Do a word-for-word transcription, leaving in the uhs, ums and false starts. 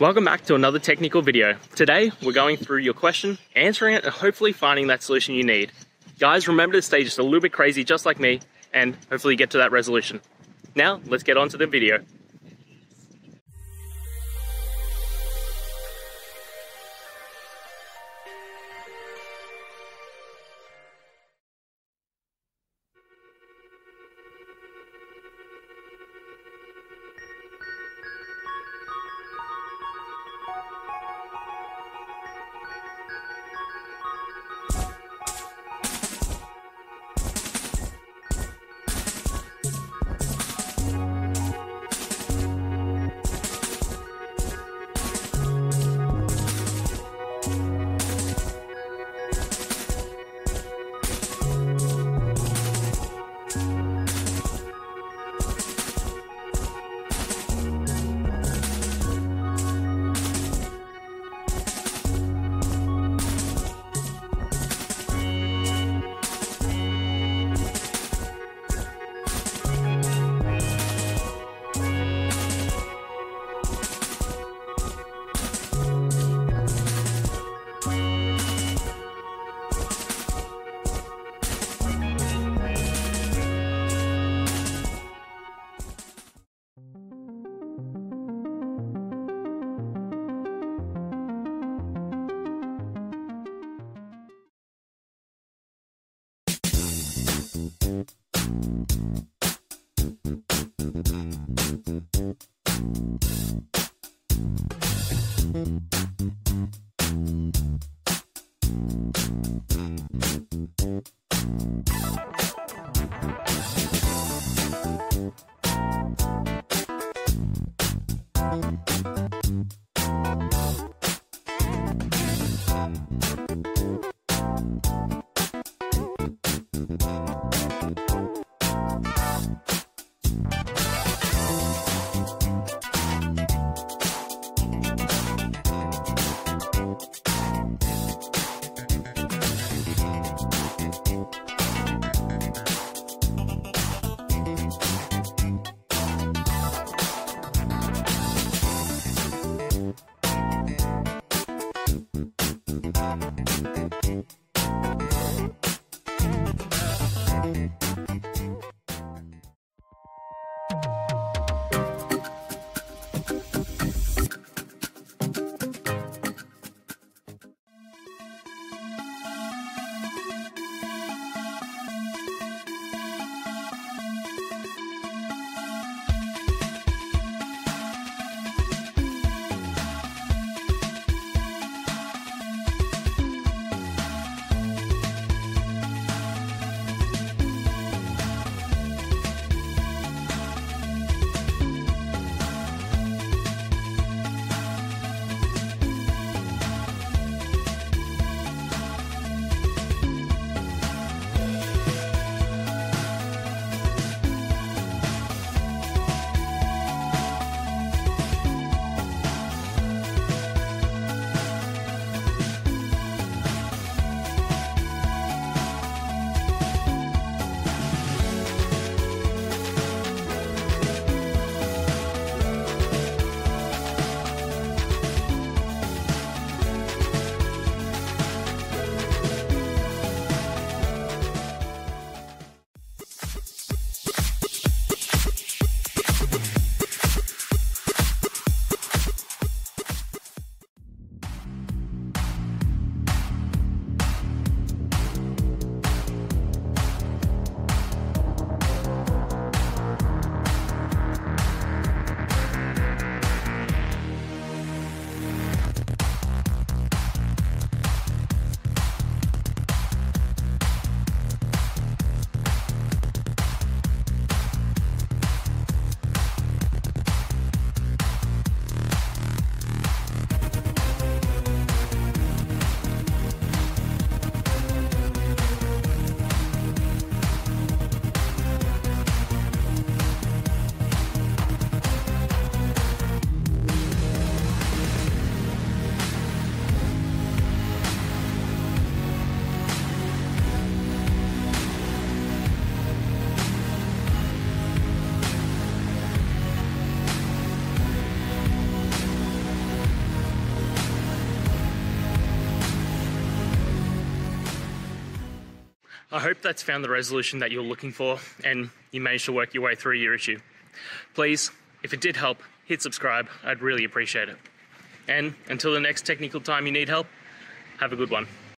Welcome back to another technical video. Today we're going through your question, answering it, and hopefully finding that solution you need. Guys, remember to stay just a little bit crazy just like me and hopefully get to that resolution. Now let's get on to the video. I hope that's found the resolution that you're looking for and you managed to work your way through your issue. Please, if it did help, hit subscribe. I'd really appreciate it. And until the next technical time you need help, have a good one.